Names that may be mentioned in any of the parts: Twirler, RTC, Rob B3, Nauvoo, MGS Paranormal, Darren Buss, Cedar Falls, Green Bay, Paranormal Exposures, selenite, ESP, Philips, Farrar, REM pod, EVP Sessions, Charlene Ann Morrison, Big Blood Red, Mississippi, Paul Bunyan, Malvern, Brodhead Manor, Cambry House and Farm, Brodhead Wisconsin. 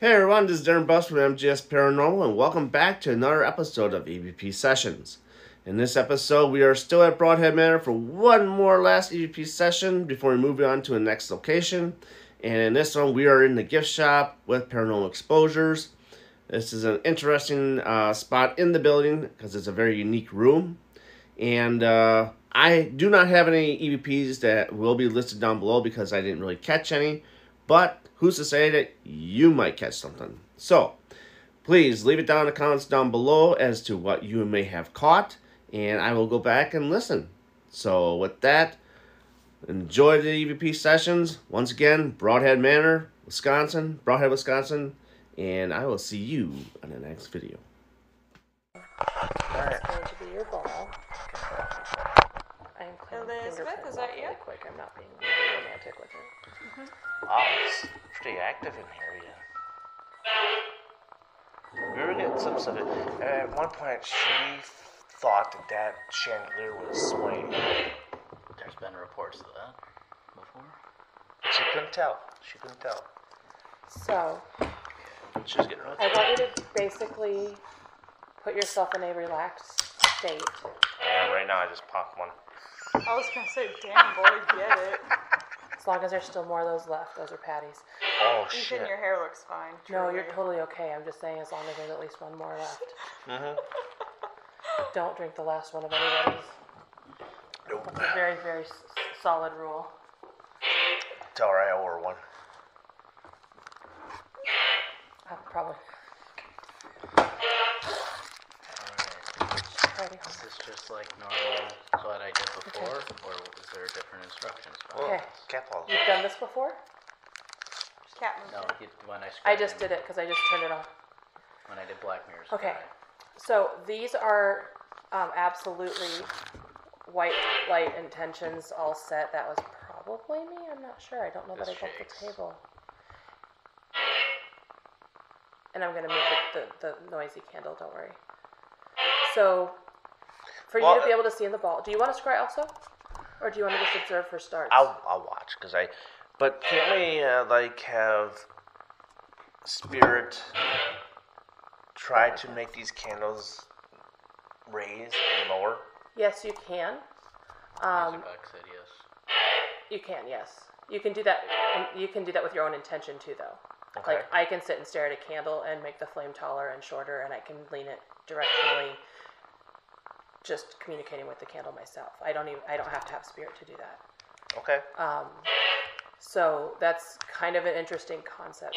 Hey everyone, this is Darren Buss from MGS Paranormal and welcome back to another episode of EVP Sessions. In this episode, we are still at Brodhead Manor for one more last EVP session before we move on to the next location. And in this one, we are in the gift shop with Paranormal Exposures. This is an interesting spot in the building because it's a very unique room. And I do not have any EVPs that will be listed down below because I didn't really catch any. But who's to say that you might catch something? So please leave it down in the comments down below as to what you may have caught, and I will go back and listen. So with that, enjoy the EVP sessions. Once again, Brodhead Manor, Wisconsin, Brodhead, Wisconsin, and I will see you on the next video. That's going to be your ball. Elizabeth, is that you? Quick, I'm not being romantic with her. Wow, it's pretty active in here, yeah. We were getting some stuff. At one point, she thought that that chandelier was swaying. There's been reports of that before. She couldn't tell. She couldn't tell. So, she was getting really I want you to basically put yourself in a relaxed state. Yeah, right now I just popped one. I was going to say, damn, boy, get it. As long as there's still more of those left, those are Patty's. Oh, Ethan, shit. Your hair looks fine. Truly. No, you're totally okay. I'm just saying as long as there's at least one more left. Don't drink the last one of anybody's. Nope. That's a very, very solid rule. It's all right, I order one. Probably. Is this just like normal what I did before, or is there different instructions? Okay. You've done this before? No, when I just did it because I just turned it on. When I did Black Mirrors. Okay. So these are absolutely white light intentions all set. That was probably me. I'm not sure. I don't know that I got the table. And I'm going to move the noisy candle. Don't worry. So... for you to be able to see in the ball. Do you want to scry also? Or do you want to just observe for starts? I'll watch, because I... But can't we, like, have Spirit try to make these candles raise and lower? Yes, you can. Said yes. You can, yes. You can do that, and you can do that with your own intention, too, though. Okay. Like, I can sit and stare at a candle and make the flame taller and shorter, and I can lean it directionally... just communicating with the candle myself. I don't have to have Spirit to do that. Okay. So that's kind of an interesting concept.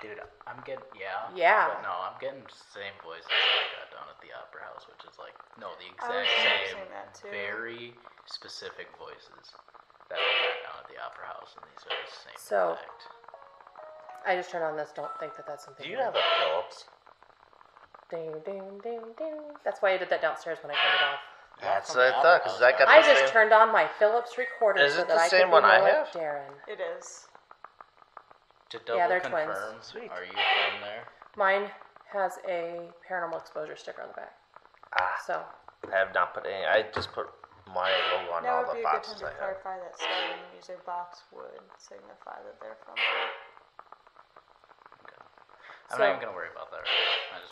Dude, I'm getting But no, I'm getting the same voice as I got down at the opera house, which is like the exact same very specific voices that I got down at the opera house, and these are the same effect. I just turned on this. Don't think that that's something. Do you have a Philips? Ding, ding, ding, ding. That's why I did that downstairs when I turned it off. That's what I thought, because I got the same... I just turned on my Philips recorder so that I could be more like Darren. It is. To double confirm, Sweet. Are you from there? Mine has a Paranormal Exposure sticker on the back. So. I have not put any... I just put my logo on all the boxes I have. That would be a good time to clarify that so the user box would signify that they're from there. I'm not even going to worry about that right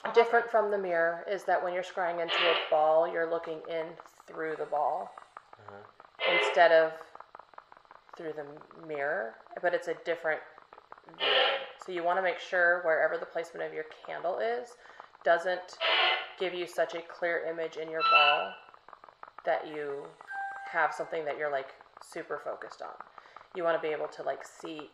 now. Different from the mirror is that when you're scrying into a ball, you're looking in through the ball instead of through the mirror, but it's a different view. So you want to make sure wherever the placement of your candle is doesn't give you such a clear image in your ball that you have something that you're like super focused on. You want to be able to like see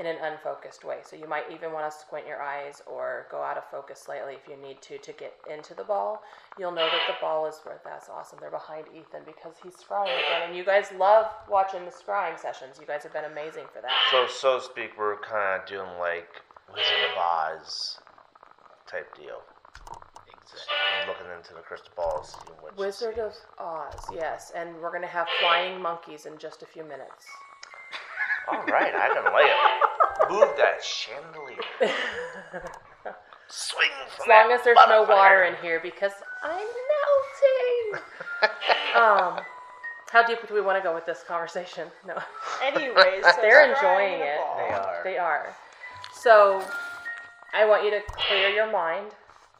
in an unfocused way. So you might even want to squint your eyes or go out of focus slightly if you need to get into the ball. You'll know that the ball is where that's awesome. They're behind Ethan because he's scrying again. And you guys love watching the scrying sessions. You guys have been amazing for that. So to speak, we're kind of doing like Wizard of Oz type deal. Exactly. I'm looking into the crystal balls. Wizard of Oz, yes. And we're going to have flying monkeys in just a few minutes. All right, I can lay it. Move that chandelier. Swing from that. As long as there's no water in here, because I'm melting. How deep do we want to go with this conversation? No. Anyways, so they're enjoying it. They are. So I want you to clear your mind.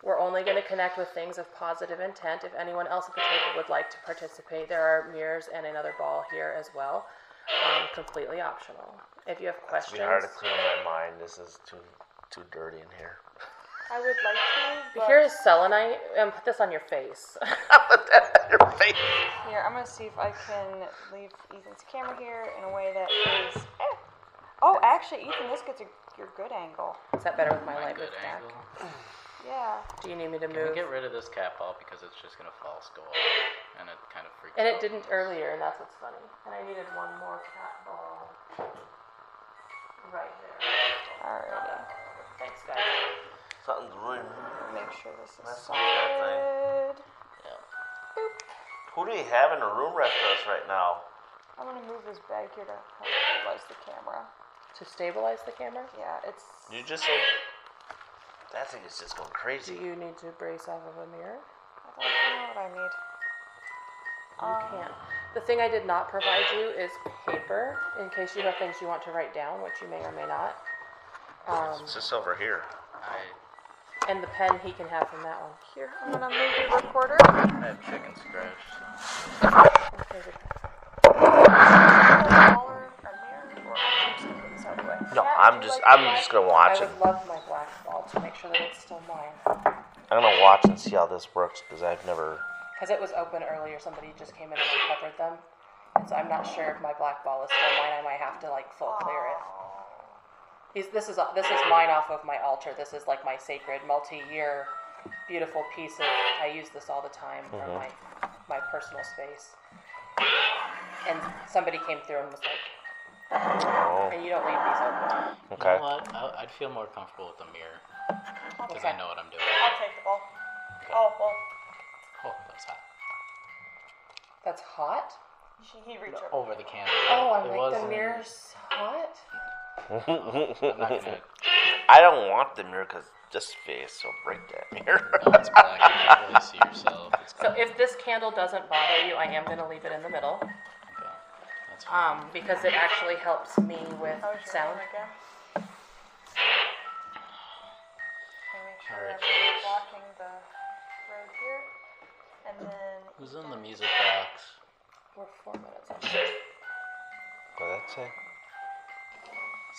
We're only going to connect with things of positive intent. If anyone else at the table would like to participate, there are mirrors and another ball here as well. Completely optional. If you have questions. It's hard to clear my mind. This is too dirty in here. I would like to. Here's selenite, and put this on your face. I'll put that on your face. Here, I'm going to see if I can leave Ethan's camera here in a way that is. Oh, actually, Ethan, this gets your good angle. Is that better with my light move back? Yeah. Do you need me to move? Can we get rid of this cat ball because it's just going to fall skull, and it kind of freaked out. And it didn't earlier, and that's what's funny. And I needed one more cat ball right there. Alrighty. Thanks, guys. Something's ruined. Make sure this is solid. Yeah. Boop. Who do we have in the room with us right now? I'm going to move this bag here to help stabilize the camera. To stabilize the camera? Yeah, it's... You just said... That thing is just going crazy. Do you need to brace off of a mirror? I don't know what I need. You can't. The thing I did not provide you is paper, in case you have things you want to write down, which you may or may not. It's just over here. And the pen he can have from that one. Here, I'm going to move the recorder. I have chicken scratch. No, I'm just gonna watch it. I would love my black ball to make sure that it's still mine. I'm gonna watch and see how this works because I've never. Because it was open earlier, somebody just came in and uncovered them, and so I'm not sure if my black ball is still mine. I might have to like full clear it. This is mine off of my altar. This is like my sacred multi-year beautiful piece of. I use this all the time for my personal space. And somebody came through and was like. Oh. And you don't leave these open. Okay. You know what? I'd feel more comfortable with the mirror because I know what I'm doing. I'll take the ball. Okay. Oh, well. Oh, that's hot. That's hot? He reached over the candle. Oh, I like the mirror's hot. I'm not gonna... I don't want the mirror because this face will break that mirror. No, it's black. You can't really see yourself. So if this candle doesn't bother you, I am going to leave it in the middle. Because it actually helps me with sound. Blocking the road here, and then who's in the music box? We're 4 minutes on. What did that say?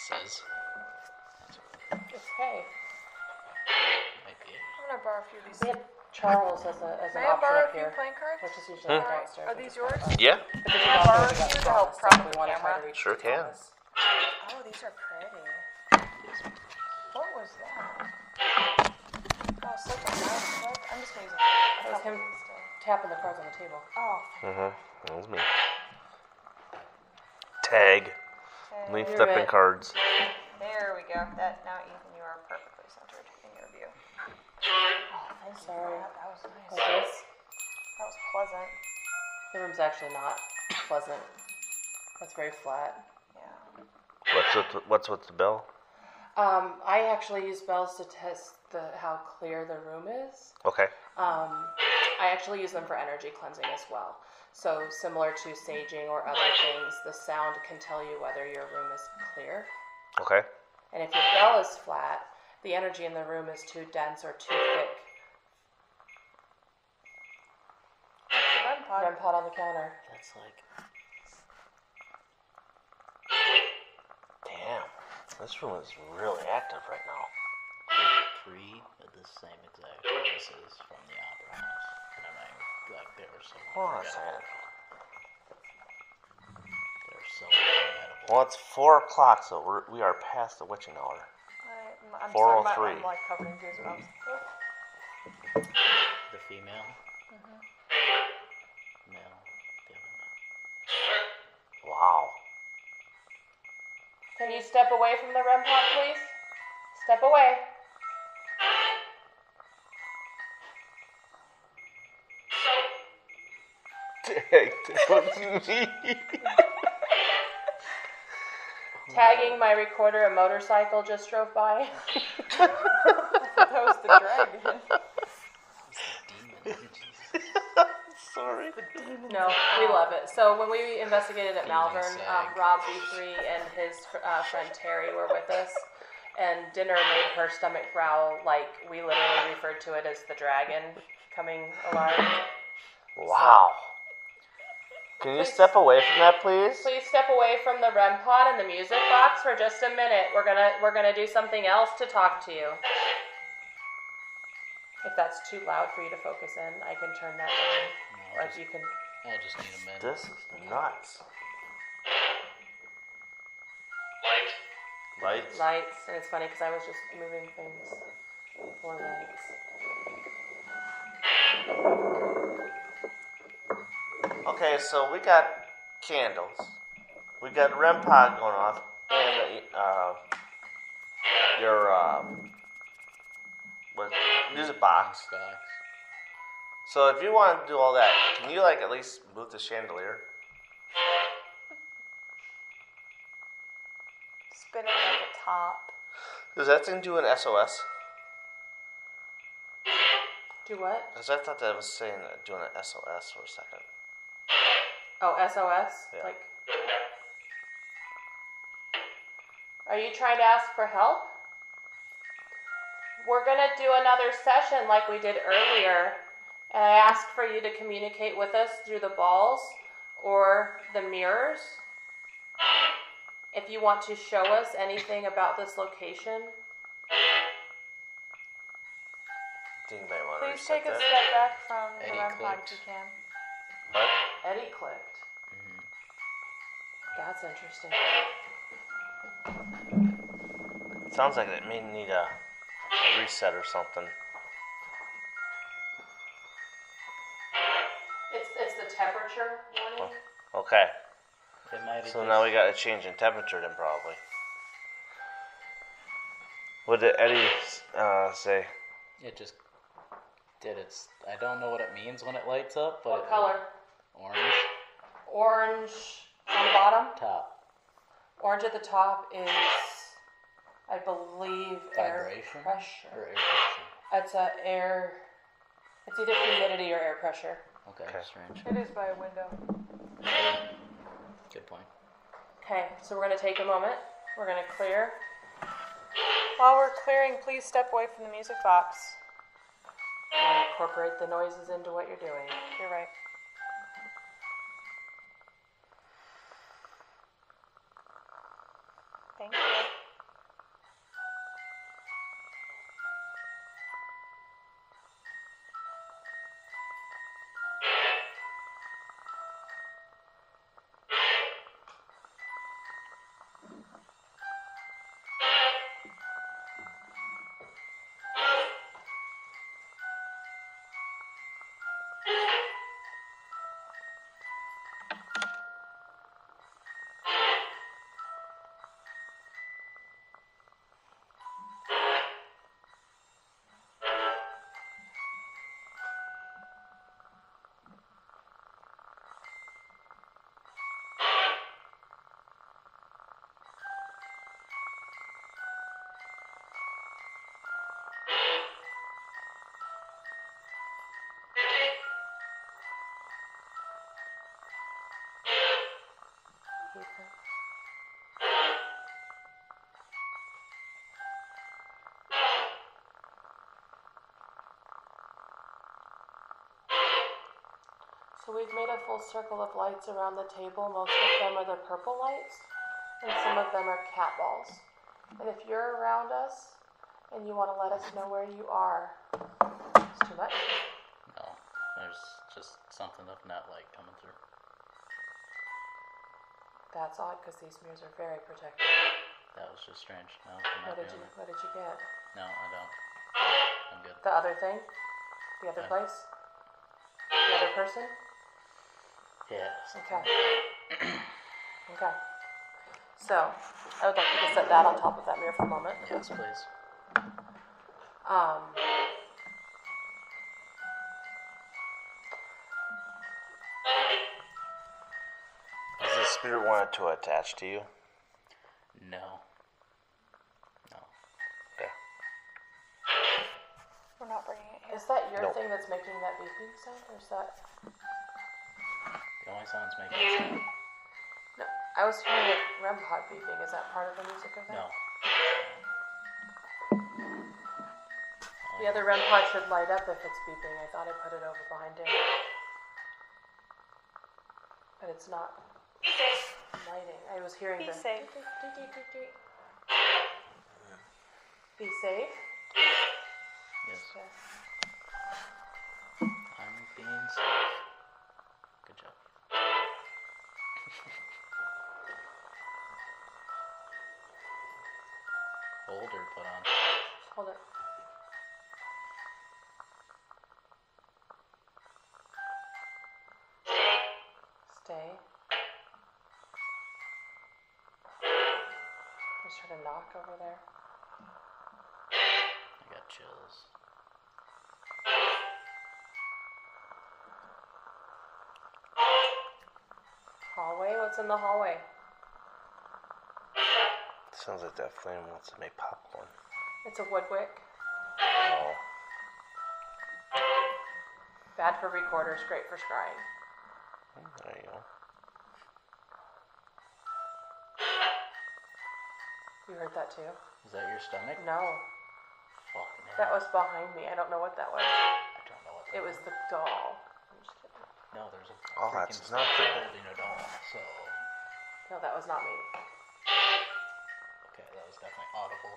Says. It's hey. Might be. I'm gonna borrow a few of these. Yeah. Charles as an option up here, which is usually the right stairs. Are these yours? Yeah. Sure can. Oh, these are pretty. What was that? Oh, such a nice look. I'm just going to use it. That was him tapping the cards on the table. Oh. That was me. Tag. Leaf flipping cards. There we go. That now, Ethan, you are perfectly centered in your view. I'm sorry. That was nice. Like this. That was pleasant. The room's actually not pleasant. That's very flat. Yeah. What's with the bell? I actually use bells to test how clear the room is. Okay. I actually use them for energy cleansing as well. So similar to saging or other things, the sound can tell you whether your room is clear. Okay. And if your bell is flat, the energy in the room is too dense or too thick. REM pod on the counter. That's like... Damn. This room is really active right now. There's three of the same exact voices from the opera house. And I like they were so... Hold on a second. They're so forgettable. Well, it's 4 o'clock, so we are past the witching hour. I'm 4:03. Sorry, I'm like covering his mouth. The female? Mm-hmm. Wow. Can you step away from the REM pod, please? Step away. Tagging my recorder, a motorcycle just drove by. That was the dragon. Sorry. No, we love it. So when we investigated at Malvern, Rob B3 and his friend Terry were with us, and dinner made her stomach growl. Like, we literally referred to it as the dragon coming alive. Wow. So, can you step away from that, please? Please step away from the REM pod and the music box for just a minute. We're gonna do something else to talk to you. If that's too loud for you to focus in, I can turn that down. No, or you can. I'll just need a minute. This is nuts. Lights. Lights, and it's funny because I was just moving things for lights. Okay, so we got candles, we got REM pod going off, and music box. So if you want to do all that, can you like at least move the chandelier? Spin it at the top. Does that thing do an SOS? Do what? Because I thought that was saying doing an SOS for a second. Oh, SOS? Yeah. Like, are you trying to ask for help? We're going to do another session like we did earlier, and I asked for you to communicate with us through the balls or the mirrors. If you want to show us anything about this location, please take a step back from the REM pod if you can. What? Eddie clicked. Mm-hmm. That's interesting. It sounds like it may need a reset or something. It's the temperature warning. Oh, okay. So now we got a change in temperature then, probably. What did Eddie say? It just did its... I don't know what it means when it lights up, but... What color? Orange. Orange on the bottom? Top. Orange at the top is, I believe, vibration? Air pressure. Or air pressure. It's air... It's either humidity or air pressure. Okay, strange. It is by a window. Good point. Okay, so we're going to take a moment. We're going to clear. While we're clearing, please step away from the music box. And incorporate the noises into what you're doing. You're right. Thank you. So we've made a full circle of lights around the table. Most of them are the purple lights, and some of them are cat balls. And if you're around us and you want to let us know where you are, it's too much. No, there's just something of that light coming through. That's odd because these mirrors are very protective. That was just strange. No, what did you get? No, I don't. I'm good. The other thing? The other place? The other person? Yeah. Okay. Okay. So, I would like you to set that on top of that mirror for a moment. Yes, please. Does the spirit want to attach to you? No. Okay. We're not bringing it here. Is that your thing that's making that beeping sound, or is that... The only sound that's making it sound. No, I was hearing a REM pod beeping. Is that part of the music of that? No. The other REM pod should light up if it's beeping. I thought I put it over behind it. But it's not lighting. I was hearing the... Be safe. Be safe? Yes. Okay. I'm being safe. Good job. Holder put on. Hold it. Trying to knock over there. I got chills. Hallway? What's in the hallway? It sounds like that flame wants to make popcorn. It's a wood wick. Oh. Bad for recorders, great for scrying. There you go. You heard that too? Is that your stomach? No. Fuck me. That was behind me. I don't know what that was. I don't know what that was. It was the doll. I'm just kidding. No, there's a freaking stuff holding a doll, so... No, that was not me. Okay, that was definitely audible.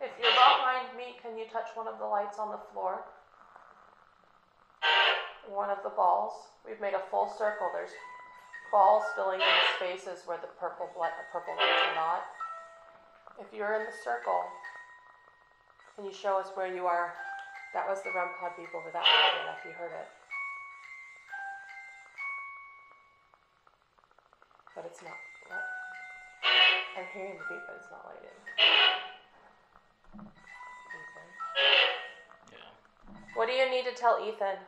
If you're behind me, can you touch one of the lights on the floor? One of the balls? We've made a full circle. There's... balls filling in the spaces where the purple lights are not. If you're in the circle, can you show us where you are? That was the REM pod beep over that one again, if you heard it. But it's not. What? I'm hearing the beep, but it's not lighted. Ethan? Yeah. What do you need to tell Ethan?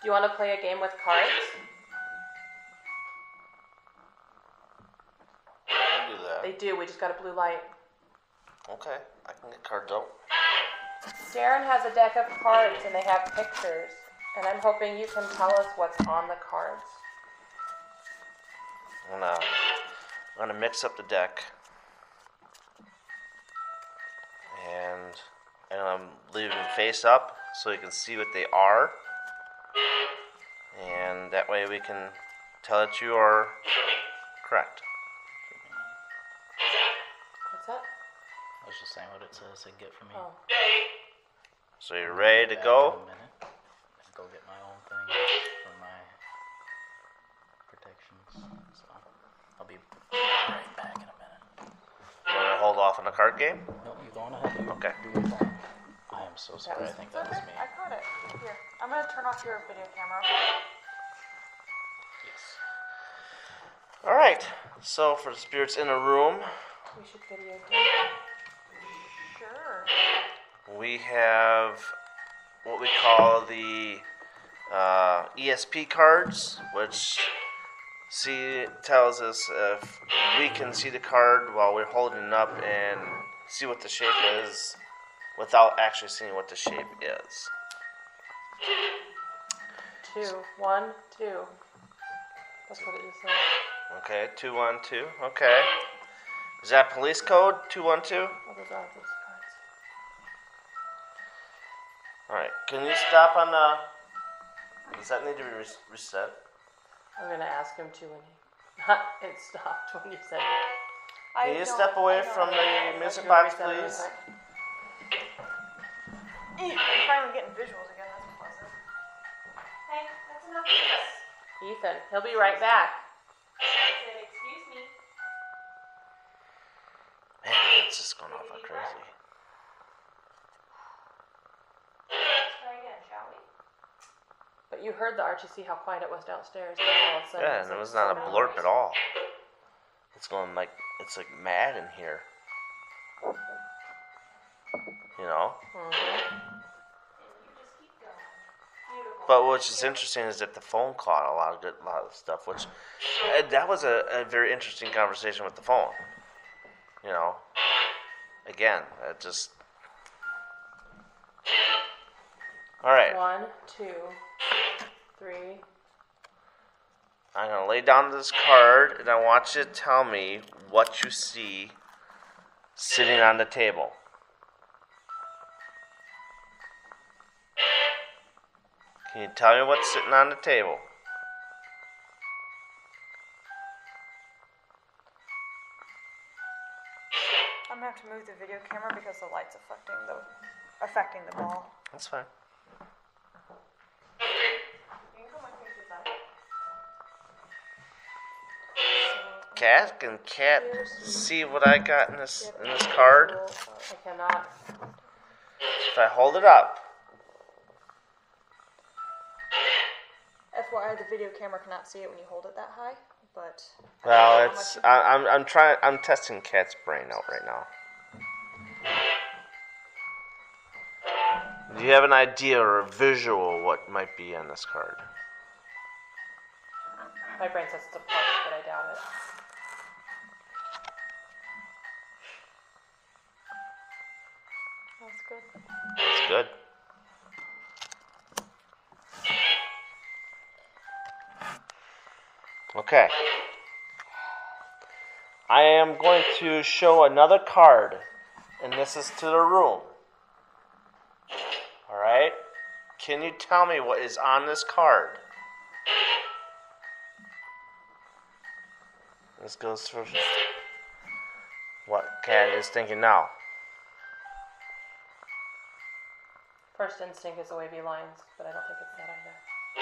Do you want to play a game with cards? I can do that. They do. We just got a blue light. Okay. I can get cards out. Darren has a deck of cards, and they have pictures. And I'm hoping you can tell us what's on the cards. I'm gonna mix up the deck. And I'm leaving them face up so you can see what they are. And that way we can tell that you are correct. What's that? I was just saying what it says and get for me. Oh. So you're ready to go? In a minute. Go get my own thing for my protections. So I'll be right back in a minute. You want to hold off on the card game? No, you're going ahead. Okay. Okay. I am so sorry. I think that was me. I caught it. Here, I'm going to turn off your video camera. Yes. All right. So for the spirits in the room, we should video camera. Sure. We have what we call the ESP cards, which tells us if we can see the card while we're holding it up and see what the shape is, without actually seeing what the shape is. 2, 1, 2. That's what it is. Okay, 2, 1, 2. Okay. Is that police code? 2, 1, 2? Alright, can you stop on the... Does that need to be reset? I'm going to ask him to when he... It stopped when you said it. Can you step away from the music box, please? I'm finally getting visuals again, that's pleasant. Hey, that's enough of this. Ethan, he'll be right back. I said, excuse me. Man, that's just going off like crazy. Let's try again, shall we? But you heard the RTC, how quiet it was downstairs. Yeah, and it was not a blurp at all. It's going like, it's like mad in here. You know? Mm-hmm. But what's just interesting is that the phone caught a lot of stuff, which that was a very interesting conversation with the phone. You know? Again, it just... All right. 1, 2, 3, I'm going to lay down this card, and I want you to tell me what you see sitting on the table. Can you tell me what's sitting on the table? I'm going to have to move the video camera because the light's affecting the ball. That's fine. Cat, can Cat see what I got in this card? I cannot. If I hold it up. FYI, the video camera cannot see it when you hold it that high, but. Well, it's I'm testing Cat's brain out right now. Do you have an idea or a visual what might be on this card? My brain says it's a plus, but I doubt it. That's good. That's good. Okay. I am going to show another card, and this is to the room. All right? Can you tell me what is on this card? This goes through what Cat is thinking now. First instinct is the wavy lines, but I don't think it's that either.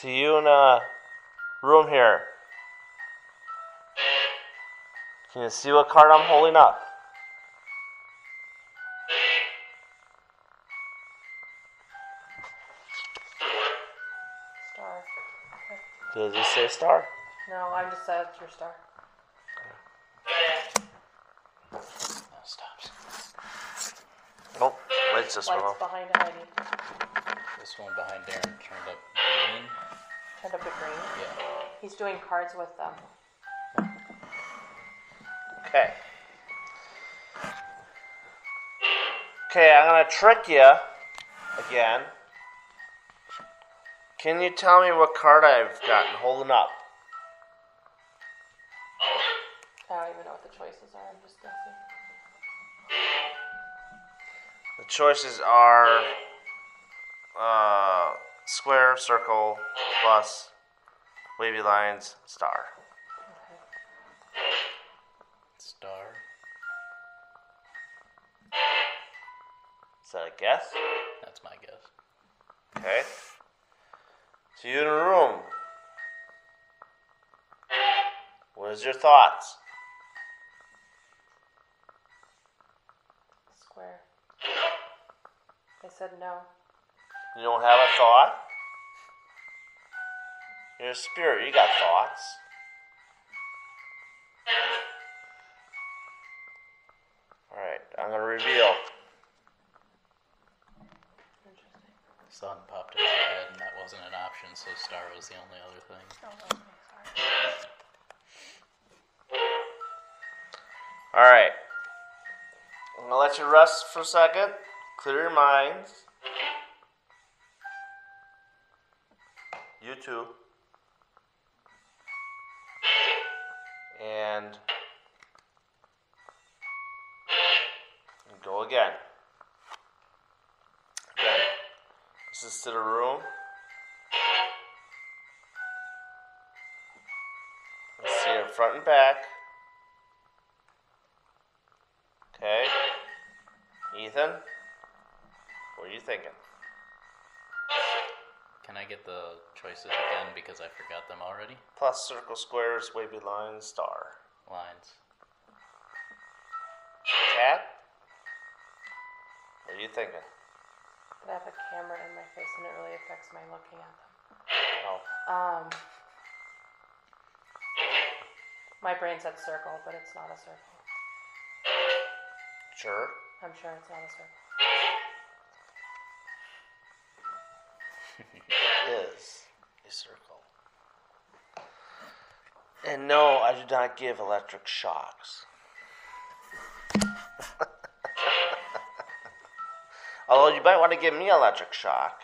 To you in a room here, can you see what card I'm holding up? Star. Okay. Does it say star? No, I just said it's your star. Oh, lights this one off. Behind Heidi. This one behind Darren turned up green. Turned up a green? Yeah. He's doing cards with them. Okay. Okay, I'm going to trick you again. Can you tell me what card I've gotten holding up? I don't even know what the choices are. I'm just guessing. The choices are square, circle, plus, wavy lines, star. Okay. Star. Is that a guess? That's my guess. Okay. So you in the room. What is your thoughts? Square. I said no. You don't have a thought? You're a spirit, you got thoughts. Alright, I'm going to reveal. Interesting. The sun popped in my head and that wasn't an option, so star was the only other thing. Oh, okay. Alright. I'm going to let you rest for a second. Clear your minds. You too. And go again. Okay. This is to the room. Let's see it front and back. Okay. Ethan? What are you thinking? Can I get the choices again because I forgot them already? Plus, circle, squares, wavy lines, star. Lines. Cat? What are you thinking? I have a camera in my face and it really affects my looking at them. Oh. My brain said circle, but it's not a circle. Sure? I'm sure it's not a circle. It is a circle. And no, I do not give electric shocks. Although you might want to give me electric shock.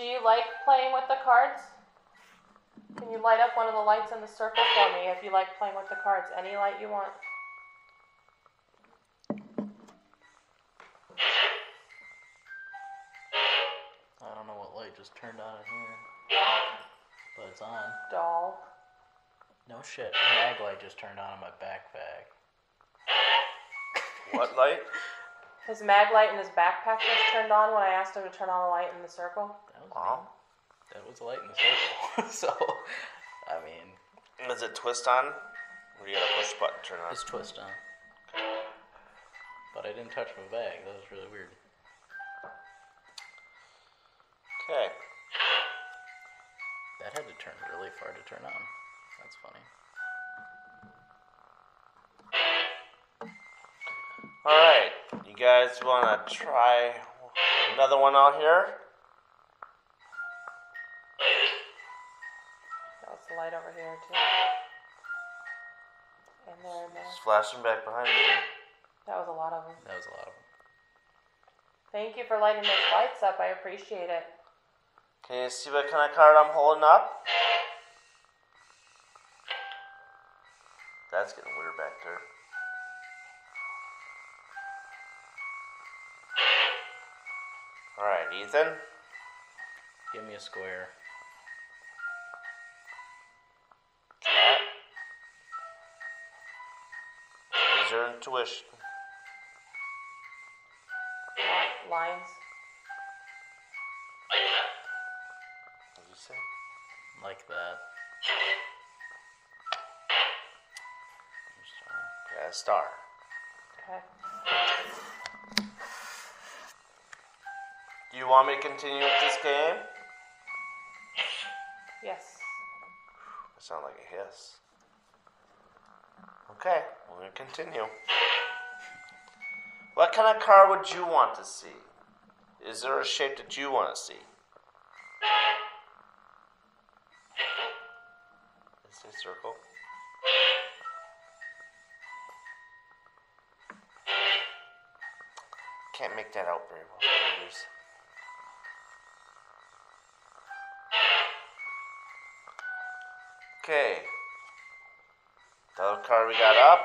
Do you like playing with the cards? Can you light up one of the lights in the circle for me if you like playing with the cards? Any light you want. I don't know what light just turned on in here, but it's on. Doll. No shit, a mag light just turned on in my backpack. What light? His mag light in his backpack just turned on when I asked him to turn on a light in the circle. That was me. That was a light in the circle. So, I mean... Is it twist on? Or do you gotta push the button to turn on? It's twist on. But I didn't touch my bag. That was really weird. Okay. That had to turn really far to turn on. That's funny. Alright, you guys want to try another one out here? That was the light over here, too. And there, man. It's flashing back behind me. That was a lot of them. That was a lot of them. Thank you for lighting those lights up. I appreciate it. Can you see what kind of card I'm holding up? That's getting weird back there. Alright, Ethan. Give me a square. Cat. Use your intuition. Lines. What did you say? Like that. Yeah, star. Okay. Do you want me to continue with this game? Yes. That sounds like a hiss. Okay, we're going to continue. What kind of car would you want to see? Is there a shape that you want to see? Is it a circle? Can't make that out very well. Okay. The other card we got up.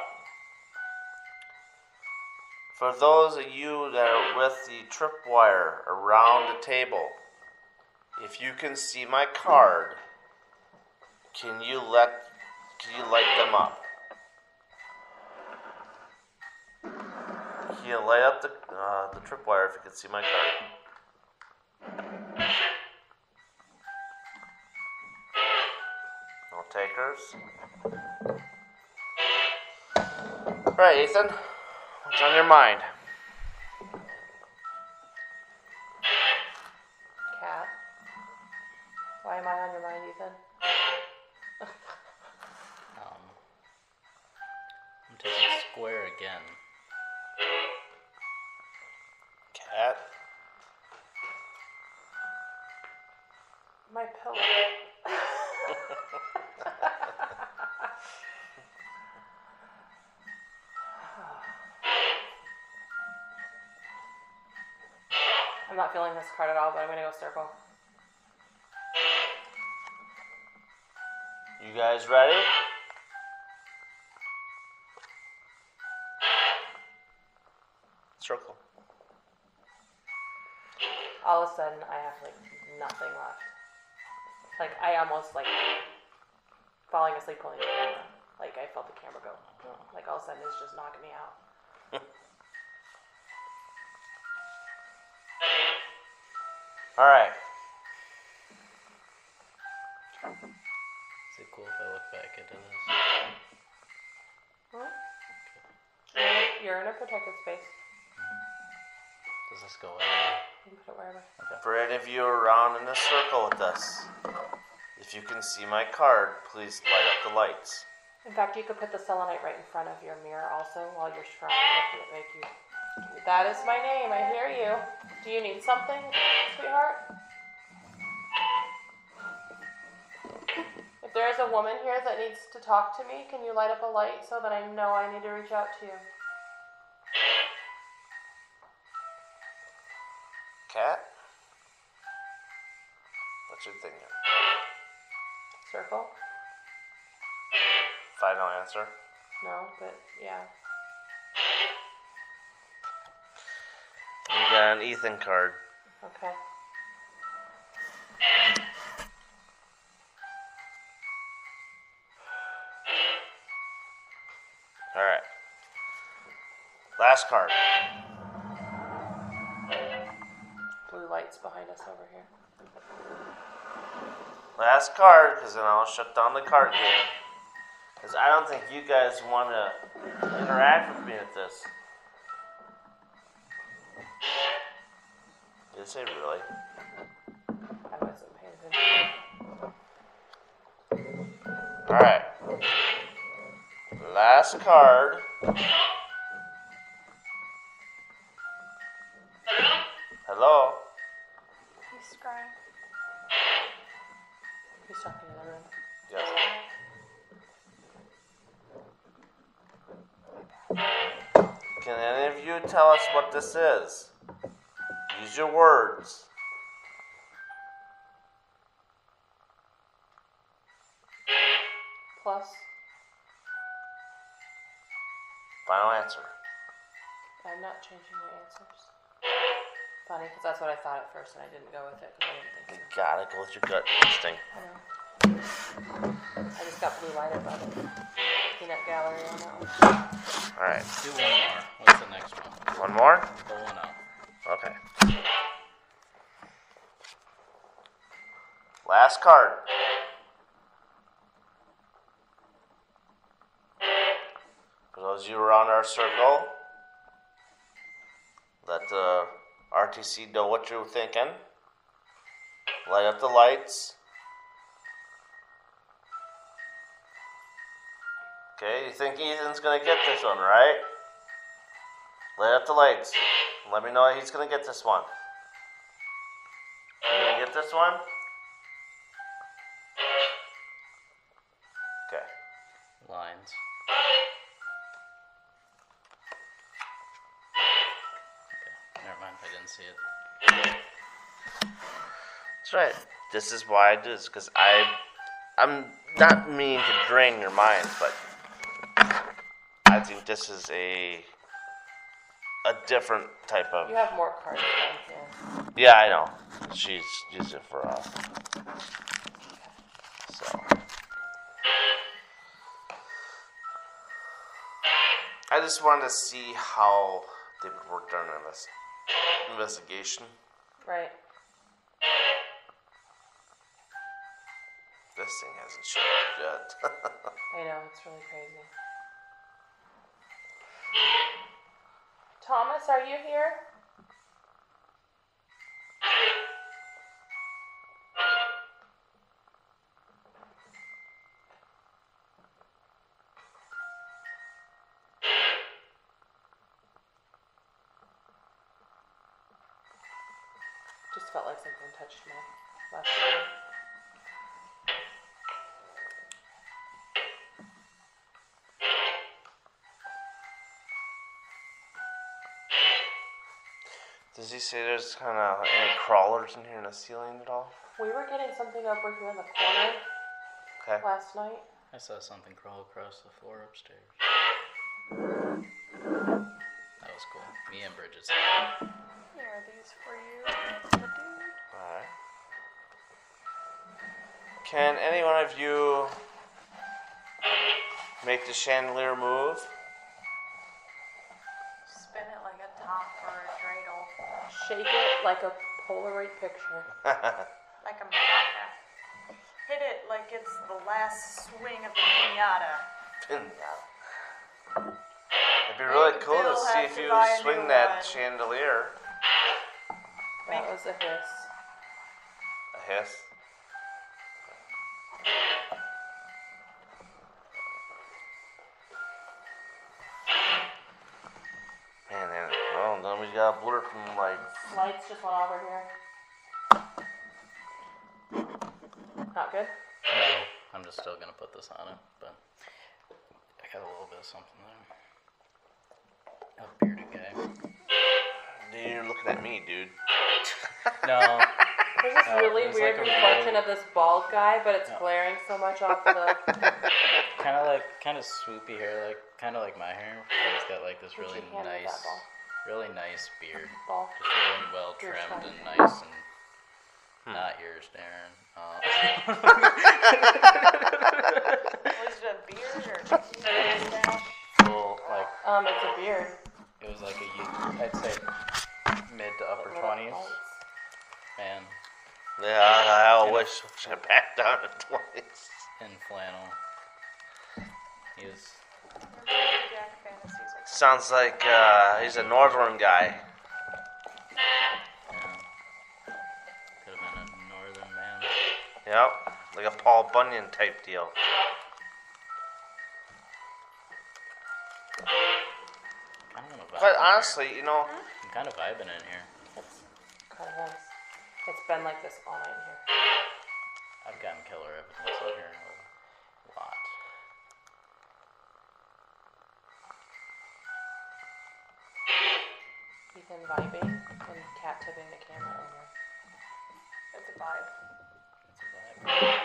For those of you that are with the tripwire around the table, if you can see my card, can you light them up? Can you light up the tripwire if you can see my card? No takers. All right, Ethan. What's on your mind? Cat. Why am I on your mind, Ethan? I'm taking square again. Cat. My pillow. I'm not feeling this card at all, but I'm going to go circle. You guys ready? Circle. All of a sudden, I have, like, nothing left. Like, I almost, like, falling asleep holding the camera. Like, I felt the camera go. Like, all of a sudden, it's just knocking me out. All right. Is it cool if I look back into this? What? Okay. You're in a protected space. Mm-hmm. Does this go anywhere? You can put it wherever. Okay. For any of you around in a circle with us, if you can see my card, please light up the lights. In fact, you could put the selenite right in front of your mirror also while you're shrouded. That is my name. I hear you. Do you need something? Sweetheart? If there is a woman here that needs to talk to me, can you light up a light so that I know I need to reach out to you? Cat? What's your thing? Circle. Final answer? No, but yeah. You got an Ethan card. Okay. Alright. Last card. Blue light's behind us over here. Last card, because then I'll shut down the card game. Because I don't think you guys want to interact with me at this. Did it say really? I wasn't paying attention. Alright. Last card. Hello? He's crying. He's talking in the room. Yes. Can any of you tell us what this is? Use your words. Plus. Final answer. I'm not changing my answers. Funny, because that's what I thought at first, and I didn't go with it because I didn't think so. You gotta go with your gut instinct. I know. I just got blue light above it. Peanut gallery on that one. Alright. Do one more. What's the next one? One more? Pull one out. Okay. Last card. For those of you around our circle, let the RTC know what you're thinking. Light up the lights. Okay, you think Ethan's gonna get this one, right? Light up the lights. Let me know he's gonna get this one. You gonna get this one? Okay. Lines. Okay. Never mind if I didn't see it. That's right. This is why I do this, because I'm not meaning to drain your mind, but I think this is a different type of... You have more cards than yeah, I know. She's used it for us. So. I just wanted to see how they would work during this investigation. Right. This thing hasn't showed up yet. I know, it's really crazy. Thomas, are you here? Just felt like something touched my left hand. Does he say there's kind of any crawlers in here in the ceiling at all? We were getting something over here in the corner last night. I saw something crawl across the floor upstairs. That was cool. Me and Bridget's. Here are these for you. Alright. Can any one of you make the chandelier move? Shake it like a Polaroid picture. Like a piñata. Hit it like it's the last swing of the piñata. It'd be really cool to see if you swing that chandelier. That was a hiss. A hiss? We got a blur from lights. Lights just went over here. Not good? No, I'm just still going to put this on it, but I got a little bit of something there. A bearded guy. Dude, you're looking at me, dude. No, There's this really weird like reflection of this bald guy, but it's glaring so much off the... kind of swoopy hair, like kind of like my hair, but it's got like this really nice beard. Ball. Just really well trimmed and nice and... Not yours, Darren. Was it a beard or a mustache? Well, like... it's a beard. It was like a, I'd say mid to upper 20s. Man. Yeah, I wish I was back down to 20s. In flannel. He was... Sounds like he's a northern guy. Yep, like a Paul Bunyan type deal. But honestly, you know... I'm kind of vibing in here. It's kind of nice. It's been like this all night in here. I've gotten killer evidence out here a lot. Ethan vibing and cat tipping the camera over. It's a vibe.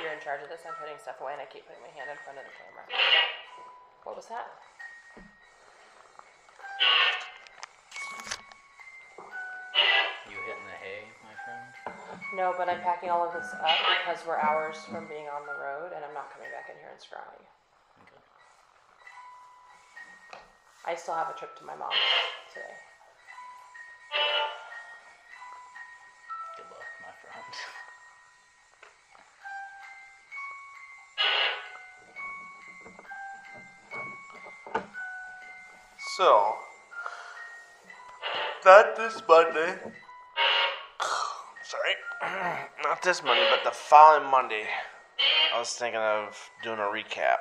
You're in charge of this. I'm putting stuff away, and I keep putting my hand in front of the camera. What was that? You hitting the hay, my friend? No, but I'm packing all of this up because we're hours from being on the road, and I'm not coming back in here and scrawling. Okay. I still have a trip to my mom's today. Good luck, my friend. So, not this Monday, but the following Monday, I was thinking of doing a recap.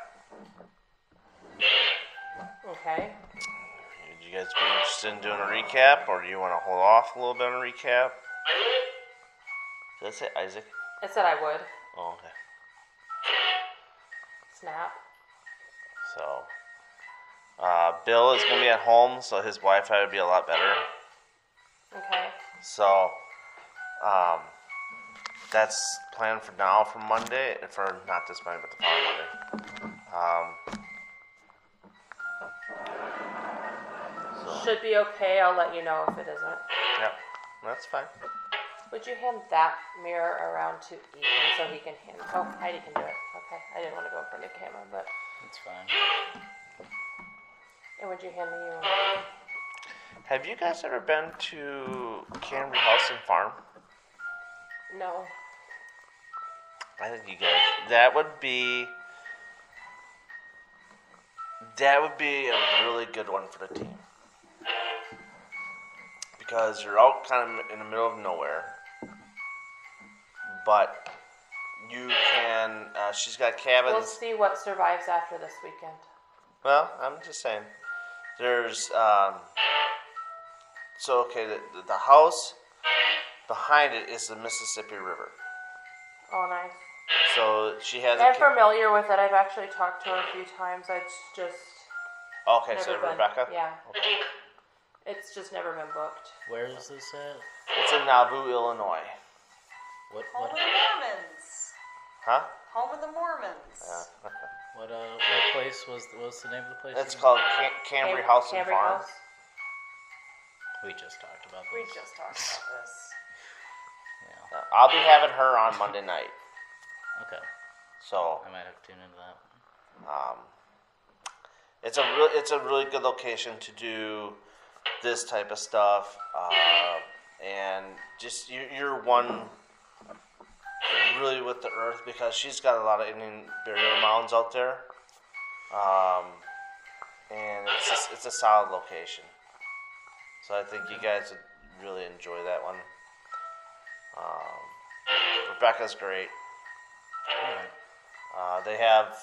Okay. Would you guys be interested in doing a recap, or do you want to hold off a little bit on a recap? Did I say Isaac? I said I would. Oh, okay. Snap. So... Bill is going to be at home, so his Wi-Fi would be a lot better. Okay. So, that's planned for now for Monday, for not this Monday, but the following Monday. So. Should be okay, I'll let you know if it isn't. Yeah, that's fine. Would you hand that mirror around to Ethan so he can hand it? Oh, Heidi can do it. Okay, I didn't want to go in front of the camera, but... It's fine. And would you hand me your... Have you guys ever been to Cambry House and Farm? No. I think you guys... That would be a really good one for the team. Because you're out kind of in the middle of nowhere. But you can... she's got cabins... We'll see what survives after this weekend. Well, I'm just saying... There's, the house behind it is the Mississippi River. Oh, nice. So she has I'm familiar with it. I've actually talked to her a few times. It's just... Okay, so Rebecca? Yeah. Okay. It's just never been booked. Where is this at? It's in Nauvoo, Illinois. What? Home of the Mormons. Huh? Home of the Mormons. Yeah. What place was the name of the place? It's called Cambry House and Farm. House. We just talked about this. Yeah. I'll be having her on Monday night. Okay. So I might have to tune into that. It's a really good location to do this type of stuff, and just you're one. Really with the earth, because she's got a lot of Indian burial mounds out there, and it's a solid location. So I think you guys would really enjoy that one. Rebecca's great. They have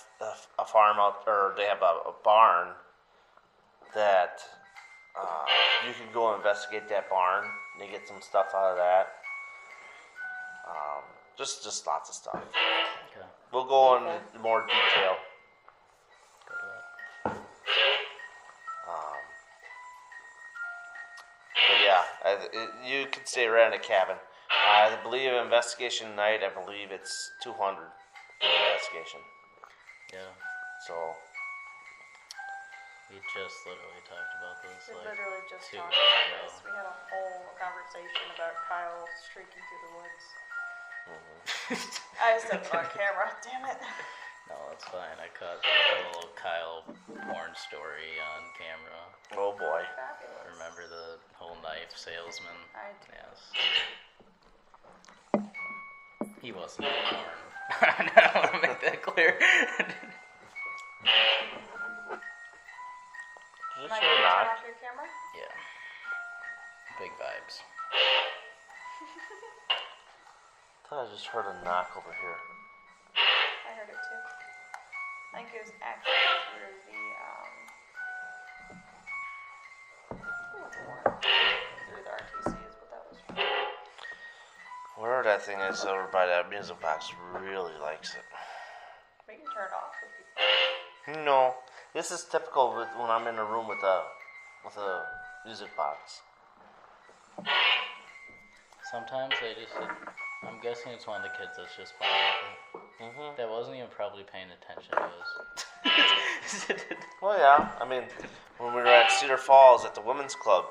a farm out, or they have a barn that you can go investigate that barn and get some stuff out of that. Just lots of stuff. Okay. We'll go in more detail. But yeah, you could stay right in a cabin. I believe investigation night, I believe it's 200 for investigation. Yeah. So. We just literally talked about this. We literally just talked about this. We had a whole conversation about Kyle streaking through the woods. Mm-hmm. I said it on camera. Damn it. No, it's fine. I caught a little Kyle porn story on camera. Oh boy. Fabulous. Remember the whole knife salesman? I do. Yes. He wasn't a porn. I want to make that clear. Am I going to turn off your camera? Yeah. Big vibes. I thought I just heard a knock over here. I heard it too. I think it was actually through the through the RTC is what that was from. Where that thing is over by that music box really likes it. We can turn it off if you. No, this is typical with when I'm in a room with a music box. Sometimes they just. I'm guessing it's one of the kids that's just playing with it. Mm-hmm. That wasn't even probably paying attention to us. Well, yeah. I mean, when we were at Cedar Falls at the women's club,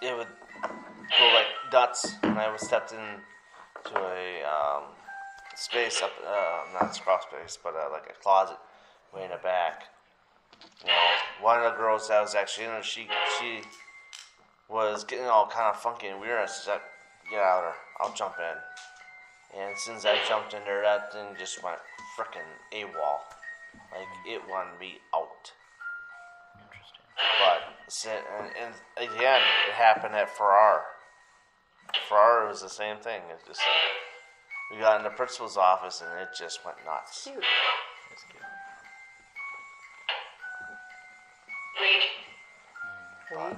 it would go like nuts when I was stepped into a space up, not a crawl space, but like a closet way in the back. You know, one of the girls that was actually in there, she was getting all kind of funky and weird. I said, "Get out of her. I'll jump in." And since I jumped in there, that thing just went frickin' AWOL. Like, it wanted me out. Interesting. But, and again, it happened at Farrar. Farrar was the same thing. It just, we got in the principal's office and it just went nuts. Cute. That's cute. But,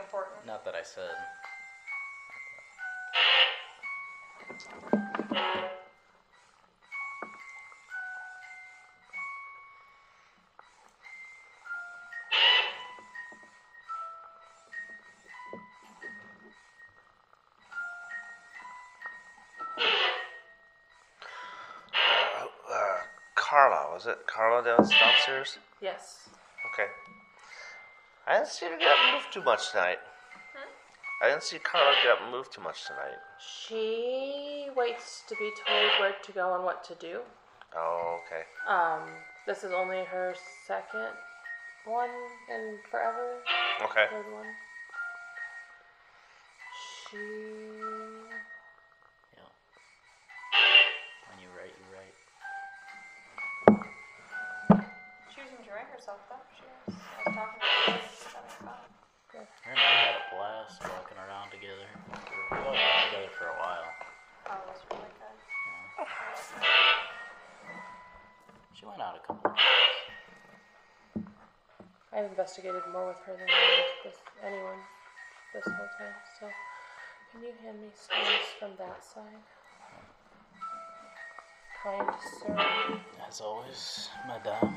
important. Not that I said. Carla, was it Carla that was downstairs? Yes. Okay. I didn't see her get up and move too much tonight. Hmm? I didn't see Carla get up and move too much tonight. She waits to be told where to go and what to do. Oh, okay. This is only her second one in forever. Okay. Third one. She. Yeah. When you write, you write. She was enjoying herself though. She was talking to her. Her and I had a blast walking around together. We were walking around together for a while. Oh, that was really good. Yeah. She went out a couple of times. I've investigated more with her than anyone this whole time. So, can you hand me stones from that side? Kind sir. As always, madame.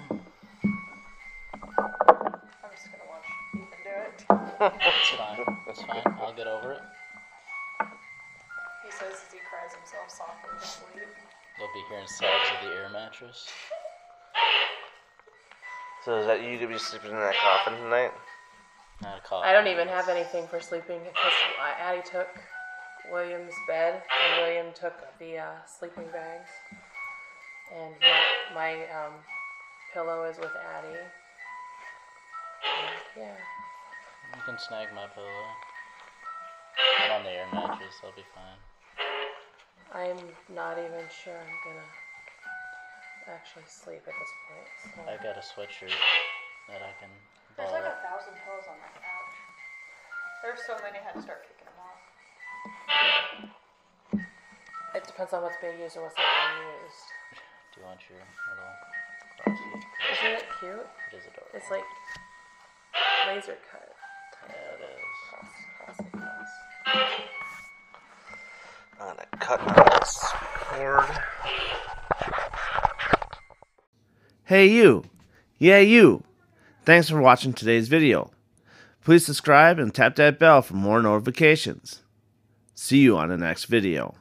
I'm just going to watch you do it. It's fine. It's fine. I'll get over it. He says as he cries himself softly to sleep. They'll be hearing sobs of the air mattress. So is that you gonna be sleeping in that coffin tonight? Not a coffin. I don't even have anything for sleeping because Addie took William's bed and William took the sleeping bags, and my pillow is with Addie. Yeah. You can snag my pillow. I'm on the air mattress, I'll be fine. I'm not even sure I'm gonna actually sleep at this point. So. I got a sweatshirt that I can. There's like 1,000 pillows on that couch. There's so many, I had to start kicking them off. It depends on what's being used and what's not being used. Do you want your little crossy? Isn't it cute? It is adorable. It's like. Laser cut. Yeah, it is. Cross. I'm gonna cut on this cord. Hey, you. Yeah, you. Thanks for watching today's video. Please subscribe and tap that bell for more notifications. See you on the next video.